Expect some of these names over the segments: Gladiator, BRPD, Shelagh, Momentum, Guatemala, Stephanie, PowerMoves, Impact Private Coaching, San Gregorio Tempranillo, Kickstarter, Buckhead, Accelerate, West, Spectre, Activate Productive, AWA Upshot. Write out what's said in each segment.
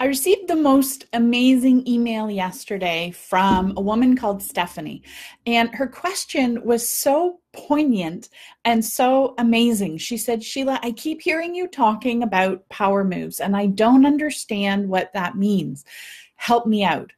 I received the most amazing email yesterday from a woman called Stephanie, and her question was so poignant and so amazing. She said, Shelagh, I keep hearing you talking about power moves, and I don't understand what that means. Help me out.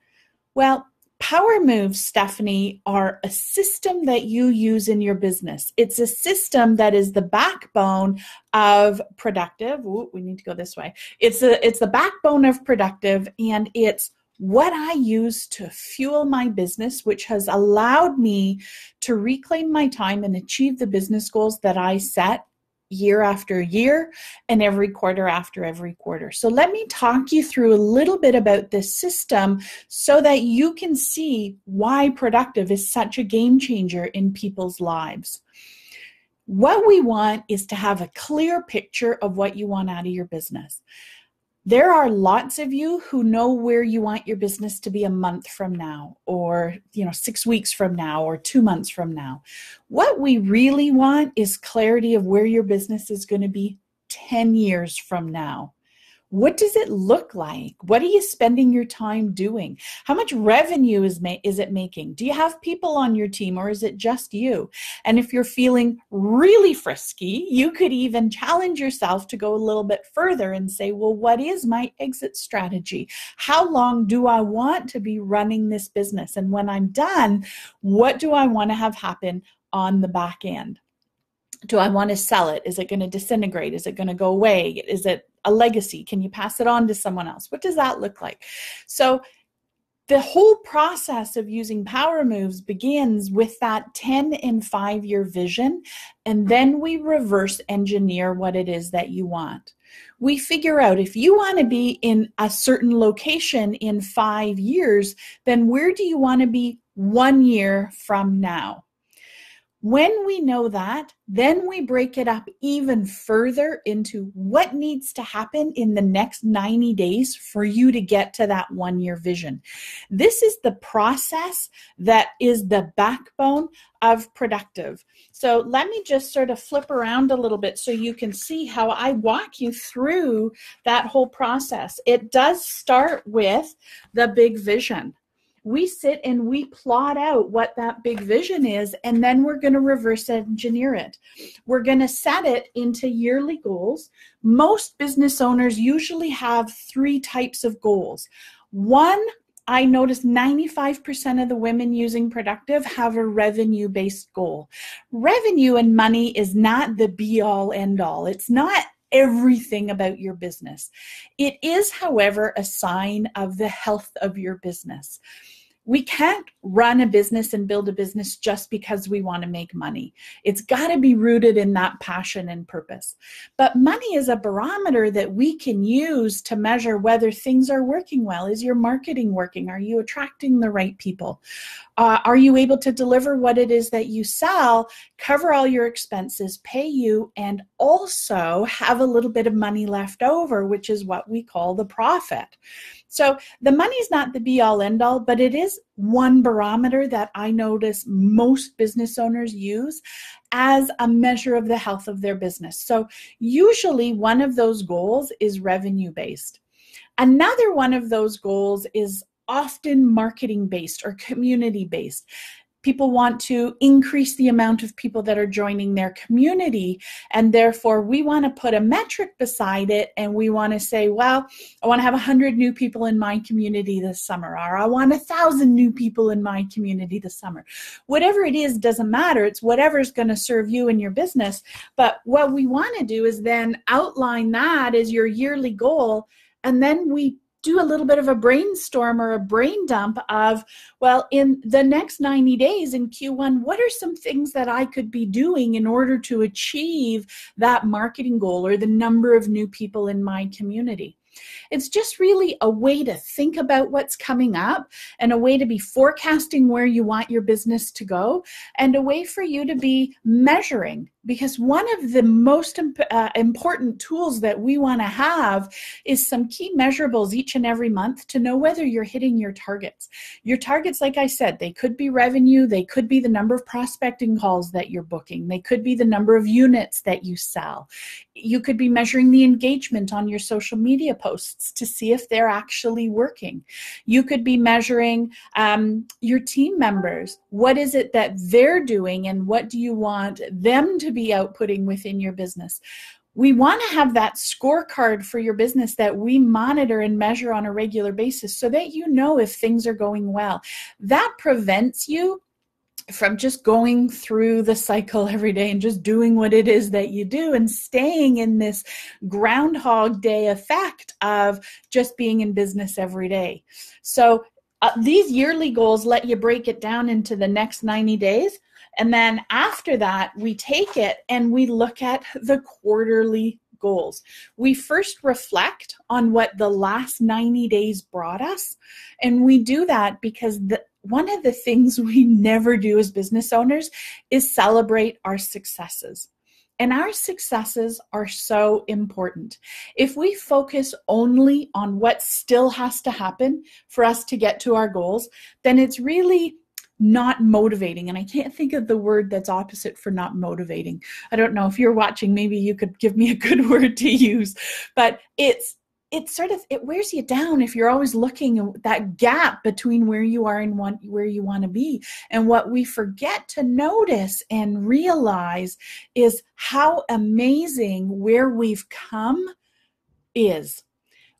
Well, power moves, Stephanie, are a system that you use in your business. It's a system that is the backbone of productive. Ooh, we need to go this way. It's the backbone of productive, and it's what I use to fuel my business, which has allowed me to reclaim my time and achieve the business goals that I set year after year and every quarter after every quarter. So let me talk you through a little bit about this system so that you can see why productive is such a game changer in people's lives. What we want is to have a clear picture of what you want out of your business. There are lots of you who know where you want your business to be a month from now, or 6 weeks from now, or 2 months from now. What we really want is clarity of where your business is going to be 10 years from now. What does it look like? What are you spending your time doing? How much revenue is it making? Do you have people on your team, or is it just you? And if you're feeling really frisky, you could even challenge yourself to go a little bit further and say, well, what is my exit strategy? How long do I want to be running this business? And when I'm done, what do I want to have happen on the back end? Do I want to sell it? Is it going to disintegrate? Is it going to go away? Is it a legacy? Can you pass it on to someone else? What does that look like? So the whole process of using power moves begins with that 10 and 5-year vision, and then we reverse engineer what it is that you want. We figure out if you want to be in a certain location in 5 years, then where do you want to be 1 year from now? When we know that, then we break it up even further into what needs to happen in the next 90 days for you to get to that 1 year vision. This is the process that is the backbone of productive. So let me just sort of flip around a little bit so you can see how I walk you through that whole process. It does start with the big vision. We sit and we plot out what that big vision is, and then we're going to reverse engineer it. We're going to set it into yearly goals. Most business owners usually have 3 types of goals. One, I noticed 95% of the women using productive have a revenue-based goal. Revenue and money is not the be-all, end-all. It's not everything about your business. It is, however, a sign of the health of your business. We can't run a business and build a business just because we want to make money. It's got to be rooted in that passion and purpose. But money is a barometer that we can use to measure whether things are working well. Is your marketing working? Are you attracting the right people? Are you able to deliver what it is that you sell, cover all your expenses, pay you, and also have a little bit of money left over, which is what we call the profit? So the money's not the be-all, end-all, but it is one barometer that I notice most business owners use as a measure of the health of their business. So usually one of those goals is revenue-based. Another one of those goals is often marketing-based or community-based. People want to increase the amount of people that are joining their community, and therefore we want to put a metric beside it, and we want to say, well, I want to have 100 new people in my community this summer, or I want 1,000 new people in my community this summer. Whatever it is doesn't matter. It's whatever's going to serve you and your business. But what we want to do is then outline that as your yearly goal, and then we do a little bit of a brainstorm or a brain dump of, well, in the next 90 days in Q1, what are some things that I could be doing in order to achieve that marketing goal or the number of new people in my community? It's just really a way to think about what's coming up, and a way to be forecasting where you want your business to go, and a way for you to be measuring. Because one of the most important tools that we want to have is some key measurables each and every month to know whether you're hitting your targets. Your targets, like I said, they could be revenue, they could be the number of prospecting calls that you're booking, they could be the number of units that you sell. You could be measuring the engagement on your social media posts to see if they're actually working. You could be measuring your team members. What is it that they're doing, and what do you want them to be outputting within your business? We want to have that scorecard for your business that we monitor and measure on a regular basis so that you know if things are going well. That prevents you from just going through the cycle every day and just doing what it is that you do and staying in this Groundhog Day effect of just being in business every day. So these yearly goals let you break it down into the next 90 days. And then after that, we take it and we look at the quarterly goals. We first reflect on what the last 90 days brought us. And we do that because one of the things we never do as business owners is celebrate our successes. And our successes are so important. If we focus only on what still has to happen for us to get to our goals, then it's really not motivating. And I can't think of the word that's opposite for not motivating. I don't know if you're watching, maybe you could give me a good word to use, but it wears you down if you're always looking at that gap between where you are and where you want to be. And what we forget to notice and realize is how amazing where we've come is.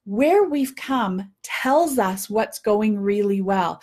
Where we've come tells us what's going really well.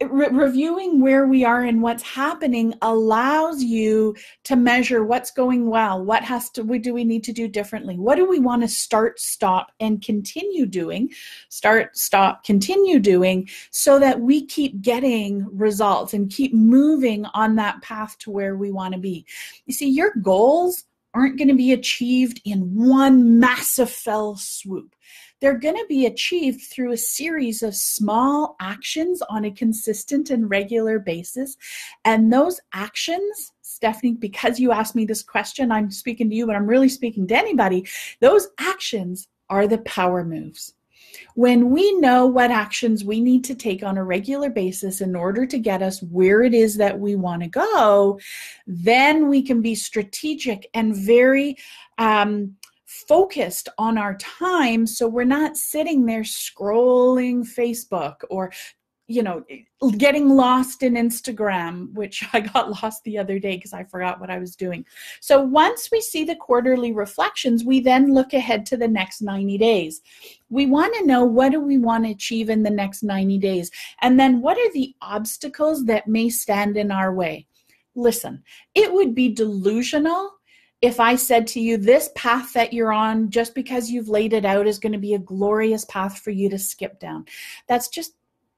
Reviewing where we are and what's happening allows you to measure what's going well, what do we need to do differently, what do we want to start, stop, and continue doing, start, stop, continue doing, so that we keep getting results and keep moving on that path to where we want to be. You see, your goals aren't going to be achieved in one massive fell swoop. They're going to be achieved through a series of small actions on a consistent and regular basis. And those actions, Stephanie, because you asked me this question, I'm speaking to you, but I'm really speaking to anybody. Those actions are the power moves. When we know what actions we need to take on a regular basis in order to get us where it is that we want to go, then we can be strategic and very focused on our time, so we're not sitting there scrolling Facebook or getting lost in Instagram, which I got lost the other day because I forgot what I was doing. So once we see the quarterly reflections, we then look ahead to the next 90 days. We want to know, what do we want to achieve in the next 90 days? And then what are the obstacles that may stand in our way? Listen, it would be delusional if I said to you, this path that you're on, just because you've laid it out, is going to be a glorious path for you to skip down. That's just,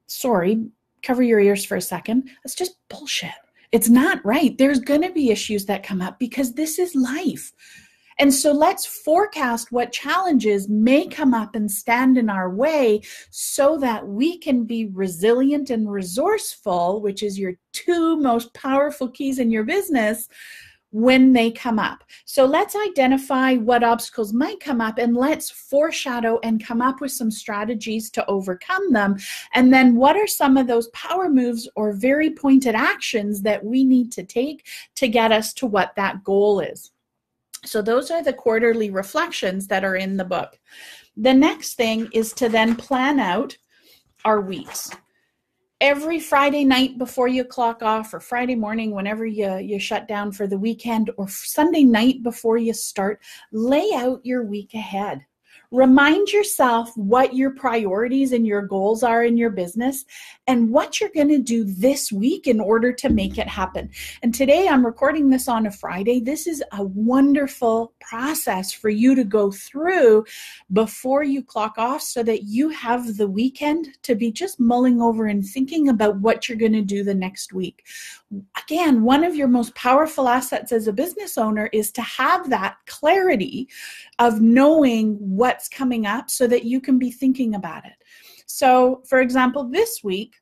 sorry, cover your ears for a second. That's just bullshit. It's not right. There's going to be issues that come up because this is life. And so let's forecast what challenges may come up and stand in our way so that we can be resilient and resourceful, which is your two most powerful keys in your business, when they come up. So let's identify what obstacles might come up, and let's foreshadow and come up with some strategies to overcome them. And then what are some of those power moves or very pointed actions that we need to take to get us to what that goal is? So those are the quarterly reflections that are in the book. The next thing is to then plan out our weeks. Every Friday night before you clock off, or Friday morning whenever you shut down for the weekend, or Sunday night before you start, lay out your week ahead. Remind yourself what your priorities and your goals are in your business and what you're going to do this week in order to make it happen. And today I'm recording this on a Friday. This is a wonderful process for you to go through before you clock off so that you have the weekend to be just mulling over and thinking about what you're going to do the next week. Again, one of your most powerful assets as a business owner is to have that clarity of knowing what coming up so that you can be thinking about it. So, for example, this week,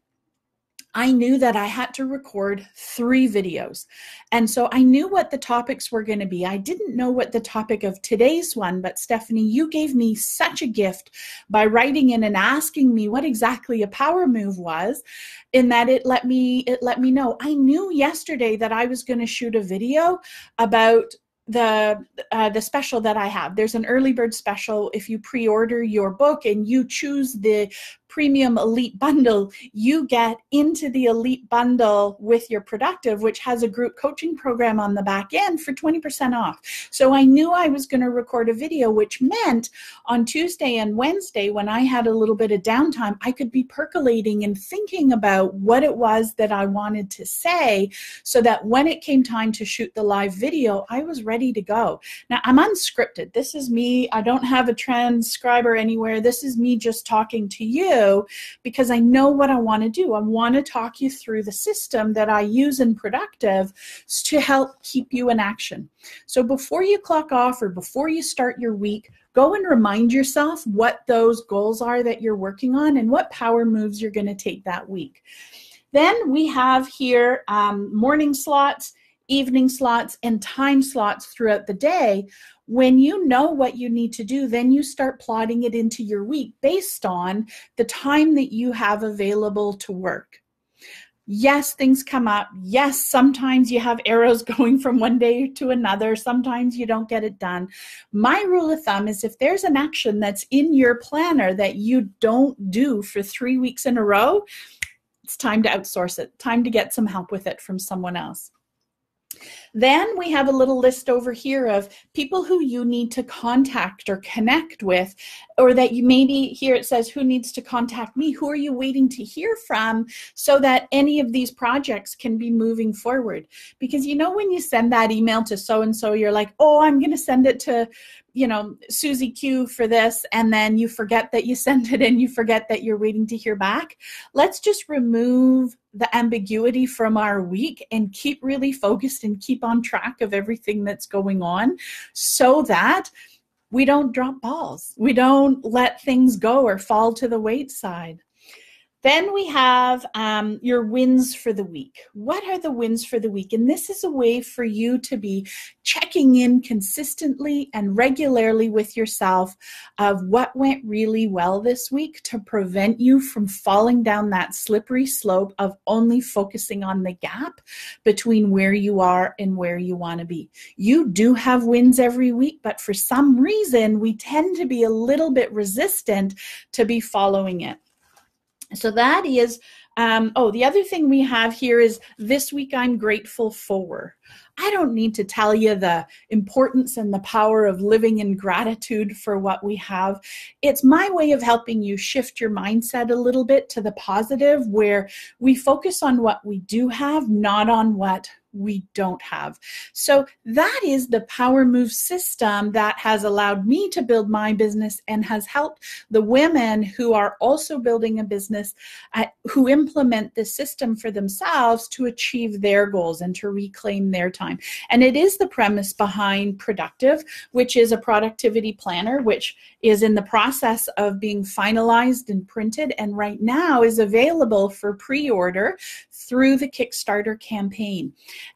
I knew that I had to record 3 videos. And so I knew what the topics were going to be. I didn't know what the topic of today's one, but Stephanie, you gave me such a gift by writing in and asking me what exactly a power move was, in that it let me know. I knew yesterday that I was going to shoot a video about the special that I have. There's an early bird special. If you pre-order your book and you choose the premium elite bundle, you get into the elite bundle with your Productive, which has a group coaching program on the back end for 20% off. So I knew I was going to record a video, which meant on Tuesday and Wednesday, when I had a little bit of downtime, I could be percolating and thinking about what it was that I wanted to say, so that when it came time to shoot the live video, I was ready to go. Now, I'm unscripted. This is me. I don't have a transcriber anywhere. This is me just talking to you, because I know what I want to do. I want to talk you through the system that I use in Productive to help keep you in action. So before you clock off or before you start your week, go and remind yourself what those goals are that you're working on and what power moves you're going to take that week. Then we have here morning slots, evening slots, and time slots throughout the day. When you know what you need to do, then you start plotting it into your week based on the time that you have available to work. Yes, things come up. Yes, sometimes you have arrows going from one day to another. Sometimes you don't get it done. My rule of thumb is if there's an action that's in your planner that you don't do for 3 weeks in a row, it's time to outsource it, time to get some help with it from someone else. Then we have a little list over here of people who you need to contact or connect with, or that you maybe, here it says, who needs to contact me? Who are you waiting to hear from so that any of these projects can be moving forward? Because you know when you send that email to so-and-so, you're like, oh, I'm going to send it to, you know, Susie Q for this, and then you forget that you sent it and you forget that you're waiting to hear back. Let's just remove the ambiguity from our week and keep really focused and keep on track of everything that's going on so that we don't drop balls. We don't let things go or fall to the wayside. Then we have your wins for the week. What are the wins for the week? And this is a way for you to be checking in consistently and regularly with yourself of what went really well this week to prevent you from falling down that slippery slope of only focusing on the gap between where you are and where you want to be. You do have wins every week, but for some reason, we tend to be a little bit resistant to be following it. So that is, the other thing we have here is this week I'm grateful for. I don't need to tell you the importance and the power of living in gratitude for what we have. It's my way of helping you shift your mindset a little bit to the positive, where we focus on what we do have, not on what we don't have. So that is the PowerMoves system that has allowed me to build my business and has helped the women who are also building a business who implement this system for themselves to achieve their goals and to reclaim their time. And it is the premise behind Productive, which is a productivity planner, which is in the process of being finalized and printed, and right now is available for pre-order through the Kickstarter campaign.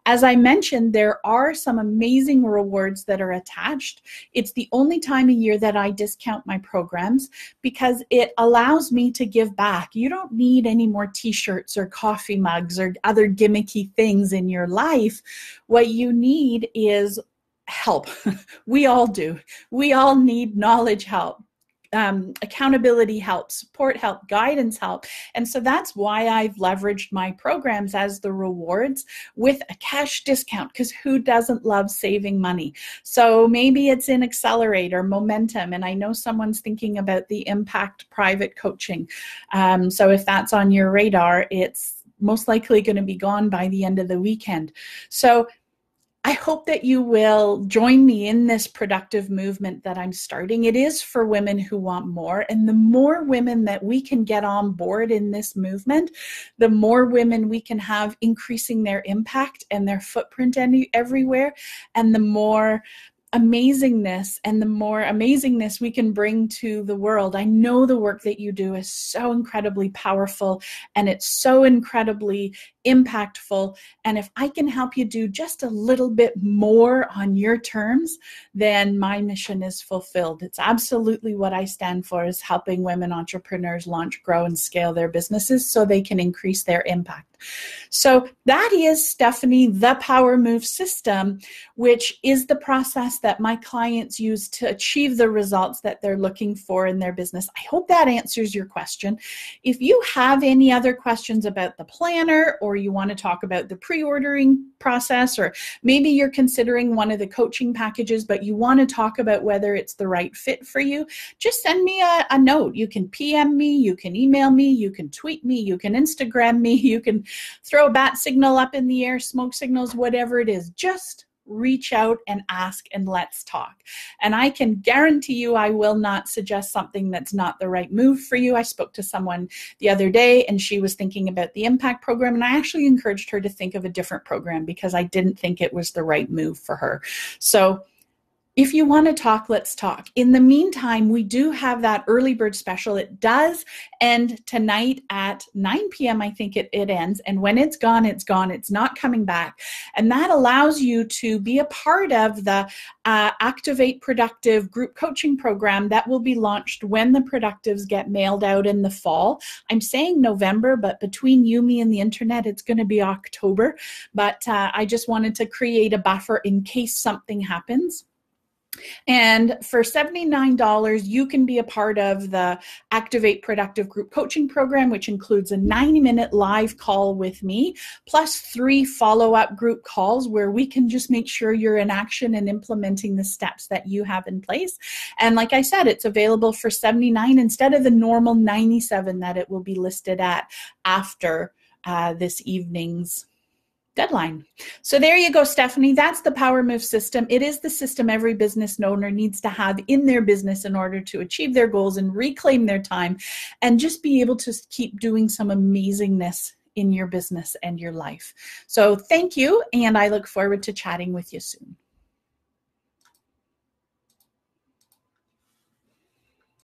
As I mentioned, there are some amazing rewards that are attached. It's the only time of year that I discount my programs because it allows me to give back. You don't need any more t-shirts or coffee mugs or other gimmicky things in your life. What you need is help. We all do. We all need knowledge help. Accountability help, support help, guidance help. And so that's why I've leveraged my programs as the rewards with a cash discount, because who doesn't love saving money? So maybe it's in Accelerate or Momentum, and I know someone's thinking about the Impact Private Coaching. So if that's on your radar, it's most likely going to be gone by the end of the weekend. So I hope that you will join me in this productive movement that I'm starting. It is for women who want more, and the more women that we can get on board in this movement, the more women we can have increasing their impact and their footprint everywhere, and the more amazingness we can bring to the world. I know the work that you do is so incredibly powerful and it's so incredibly impactful. And if I can help you do just a little bit more on your terms, then my mission is fulfilled. It's absolutely what I stand for, is helping women entrepreneurs launch, grow, and scale their businesses so they can increase their impact. So that is, Stephanie, the PowerMoves system, which is the process that my clients use to achieve the results that they're looking for in their business. I hope that answers your question. If you have any other questions about the planner, or you want to talk about the pre-ordering process, or maybe you're considering one of the coaching packages, but you want to talk about whether it's the right fit for you, just send me a note. You can PM me, you can email me, you can tweet me, you can Instagram me, you can throw a bat signal up in the air, smoke signals, whatever it is. Just reach out and ask, and let's talk. And I can guarantee you I will not suggest something that's not the right move for you. I spoke to someone the other day, and she was thinking about the Impact program, and I actually encouraged her to think of a different program because I didn't think it was the right move for her. So if you want to talk, let's talk. In the meantime, we do have that early bird special. It does end tonight at 9 p.m. I think it ends. And when it's gone, it's gone. It's not coming back. And that allows you to be a part of the Activate Productive group coaching program that will be launched when the Productives get mailed out in the fall. I'm saying November, but between you, me, and the internet, it's going to be October. But I just wanted to create a buffer in case something happens. And for $79, you can be a part of the Activate Productive Group Coaching Program, which includes a 90-minute live call with me, plus 3 follow-up group calls where we can just make sure you're in action and implementing the steps that you have in place. And like I said, it's available for $79 instead of the normal $97 that it will be listed at after this evening's deadline. So there you go, Stephanie. That's the PowerMoves system. It is the system every business owner needs to have in their business in order to achieve their goals and reclaim their time and just be able to keep doing some amazingness in your business and your life. So thank you, and I look forward to chatting with you soon.